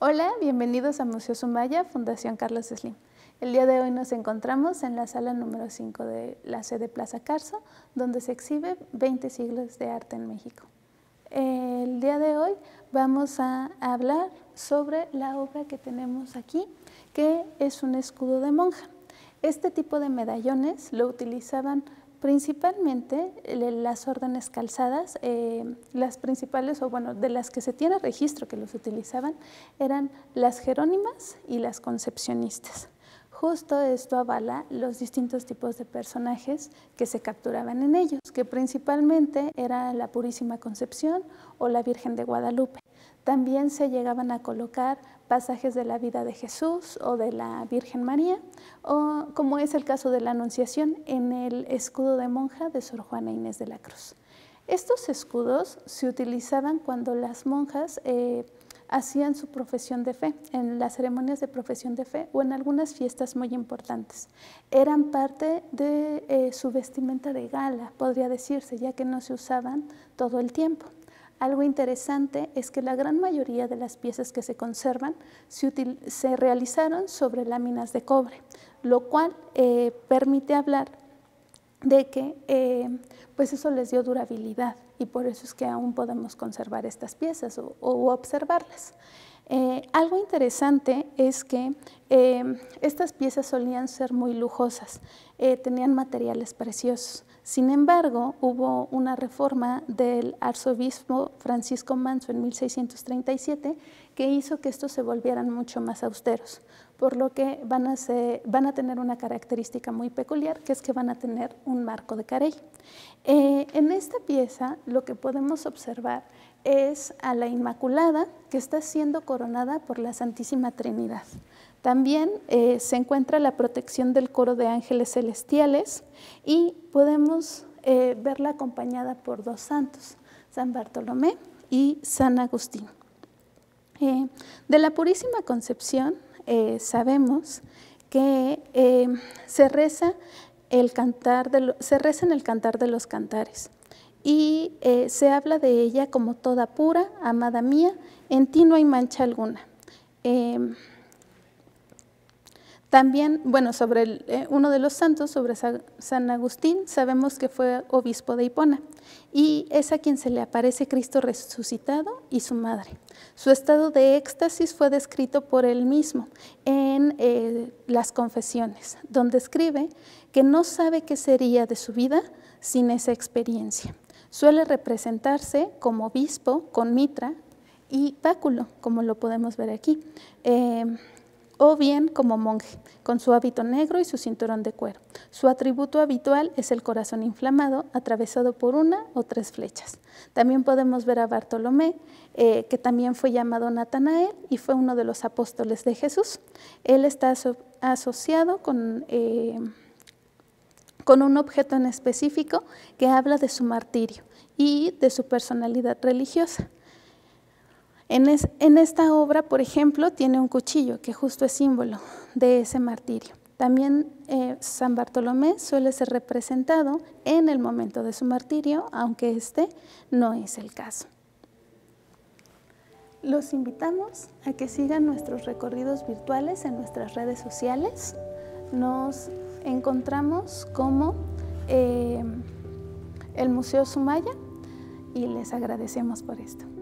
Hola, bienvenidos a Museo Soumaya, Fundación Carlos Slim. El día de hoy nos encontramos en la sala número 5 de la sede Plaza Carso, donde se exhibe 20 siglos de arte en México. El día de hoy vamos a hablar sobre la obra que tenemos aquí, que es un escudo de monja. Este tipo de medallones lo utilizaban principalmente las órdenes calzadas, las principales, o bueno, de las que se tiene registro que los utilizaban, eran las Jerónimas y las Concepcionistas. Justo esto avala los distintos tipos de personajes que se capturaban en ellos, que principalmente era la Purísima Concepción o la Virgen de Guadalupe. También se llegaban a colocar pasajes de la vida de Jesús o de la Virgen María, o como es el caso de la Anunciación en el escudo de monja de Sor Juana Inés de la Cruz. Estos escudos se utilizaban cuando las monjas hacían su profesión de fe, en las ceremonias de profesión de fe o en algunas fiestas muy importantes. Eran parte de su vestimenta de gala, podría decirse, ya que no se usaban todo el tiempo. Algo interesante es que la gran mayoría de las piezas que se conservan se realizaron sobre láminas de cobre, lo cual permite hablar de que pues eso les dio durabilidad y por eso es que aún podemos conservar estas piezas o observarlas. Algo interesante es que estas piezas solían ser muy lujosas, tenían materiales preciosos. Sin embargo, hubo una reforma del arzobispo Francisco Manso en 1637 que hizo que estos se volvieran mucho más austeros, por lo que van a tener una característica muy peculiar, que es que van a tener un marco de carey. En esta pieza lo que podemos observar es a la Inmaculada, que está siendo coronada por la Santísima Trinidad. También se encuentra la protección del coro de ángeles celestiales y podemos verla acompañada por dos santos, San Bartolomé y San Agustín. De la Purísima Concepción sabemos que se reza en el Cantar de los Cantares. Y se habla de ella como toda pura, amada mía, en ti no hay mancha alguna. También, bueno, sobre uno de los santos, sobre San Agustín, sabemos que fue obispo de Hipona y es a quien se le aparece Cristo resucitado y su madre. Su estado de éxtasis fue descrito por él mismo en las Confesiones, donde escribe que no sabe qué sería de su vida sin esa experiencia. Suele representarse como obispo con mitra y báculo, como lo podemos ver aquí, o bien como monje, con su hábito negro y su cinturón de cuero. Su atributo habitual es el corazón inflamado, atravesado por una o tres flechas. También podemos ver a Bartolomé, que también fue llamado Natanael y fue uno de los apóstoles de Jesús. Él está asociado con un objeto en específico que habla de su martirio y de su personalidad religiosa. En esta obra, por ejemplo, tiene un cuchillo que justo es símbolo de ese martirio. También San Bartolomé suele ser representado en el momento de su martirio, aunque este no es el caso. Los invitamos a que sigan nuestros recorridos virtuales en nuestras redes sociales. Nos encontramos como el Museo Soumaya y les agradecemos por esto.